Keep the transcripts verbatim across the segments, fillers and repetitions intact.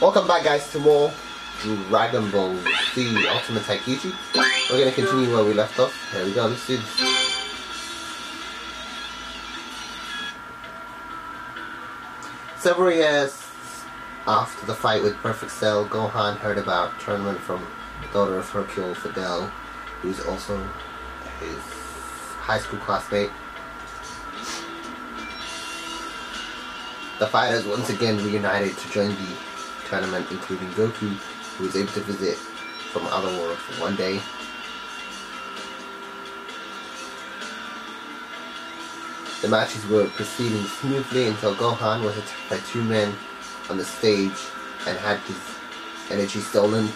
Welcome back, guys, to more Dragon Ball Z Ultimate Tenkaichi. We're going to continue where we left off. Here we go, let's do this. Several years after the fight with Perfect Cell, Gohan heard about a tournament from the daughter of Hercule, Fidel, who's also his high school classmate. The fighters once again reunited to join the tournament, including Goku, who was able to visit from other worlds for one day. The matches were proceeding smoothly until Gohan was attacked by two men on the stage and had his energy stolen.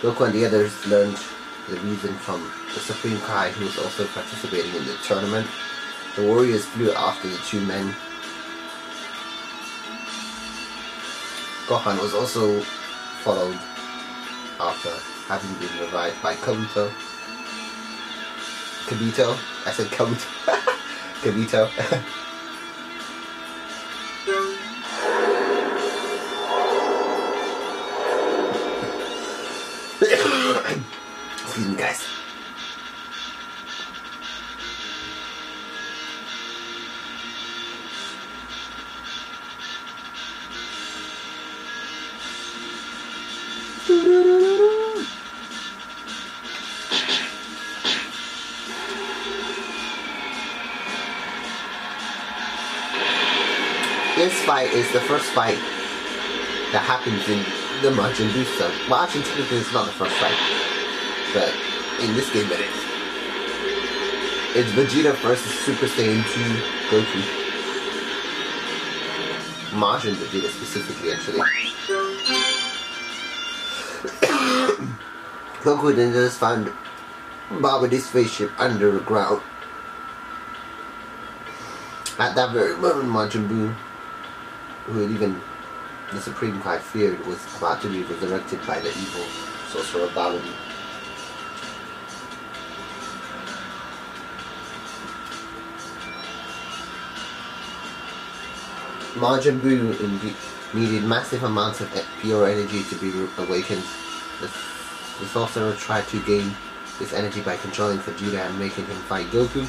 Goku and the others learned the reason from the Supreme Kai, who was also participating in the tournament. The warriors flew after the two men. Gohan was also followed after having been revived by Kabuto. Kabuto? I said Kabuto. Kabuto. Excuse me, guys. This fight is the first fight that happens in the Majin Buu stuff. Well, actually, technically it's not the first fight, but in this game it is. It's Vegeta versus Super Saiyan two Goku. Majin Vegeta specifically, actually. Goku then just found Babidi's spaceship underground. At that very moment, Majin Buu, who had even the Supreme Kai feared, was about to be resurrected by the evil sorcerer Babidi. Majin Buu indeed needed massive amounts of pure energy to be awakened. The, the sorcerer tried to gain this energy by controlling Vegeta and making him fight Goku,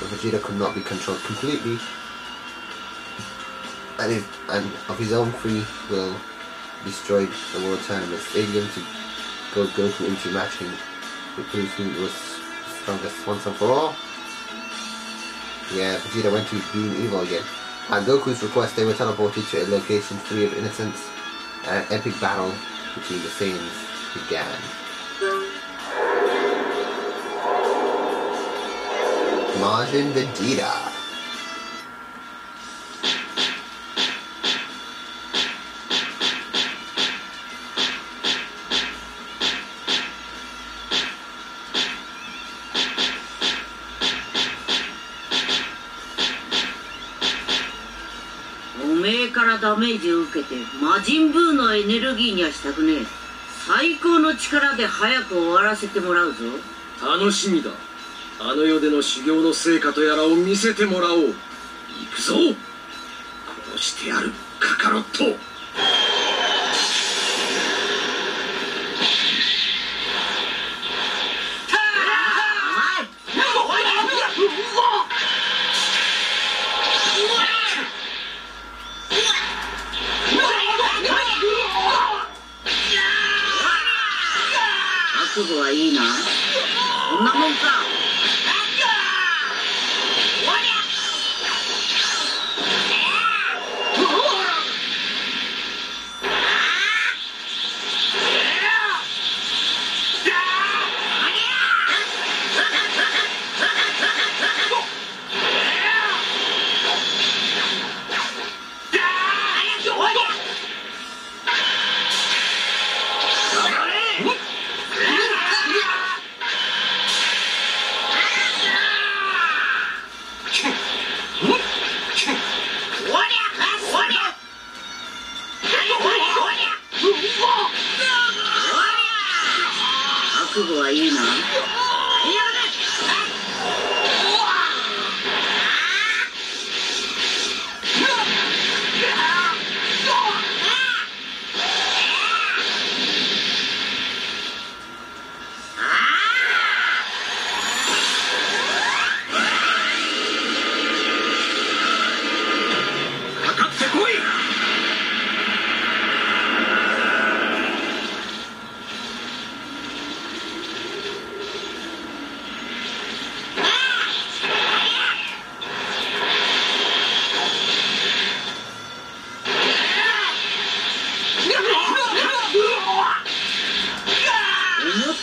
but Vegeta could not be controlled completely. And, if, and of his own free will, destroyed the World Tournament Stadium to go Goku into matching with who was strongest once and for all. Yeah, Vegeta went to being evil again. At Goku's request, they were teleported to a location free of innocence, and an epic battle between the Saiyans began. Majin Vegeta.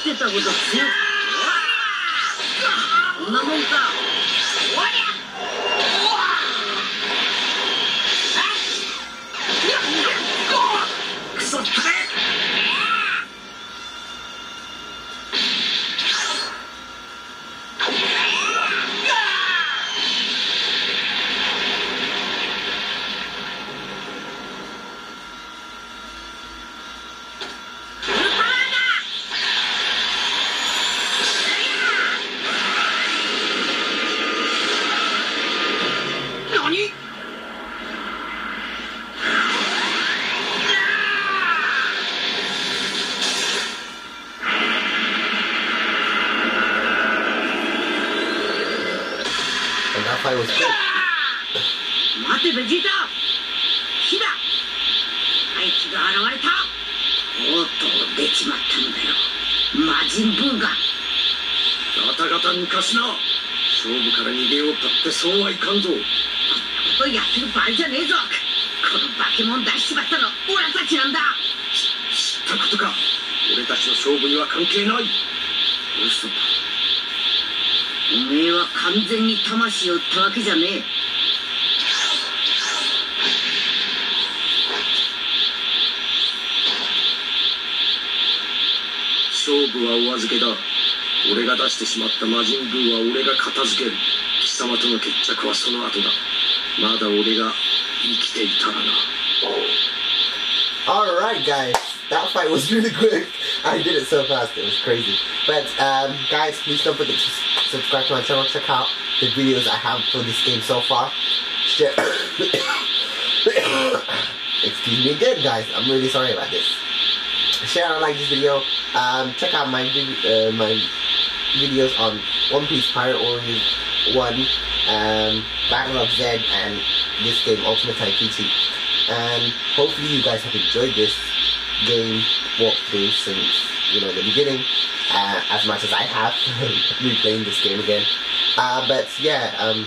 Vegeta was a few. Alright guys, that fight was really quick. I did it so fast, it was crazy. But um, guys, please don't forget to subscribe to my channel, check out the videos I have for this game so far. Excuse me again guys, I'm really sorry about this. Share and like this video. Um, check out my uh, my videos on One Piece Pirate Warriors one, um, Battle of Z, and this game Ultimate Tenkaichi. And hopefully you guys have enjoyed this game walkthrough since, you know, the beginning, uh, as much as I have replaying this game again. Uh, but yeah, um,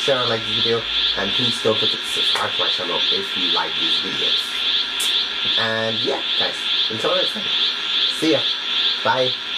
share and like this video, and please don't forget to subscribe to my channel if you like these videos. And yeah, guys, until next time, see ya, bye.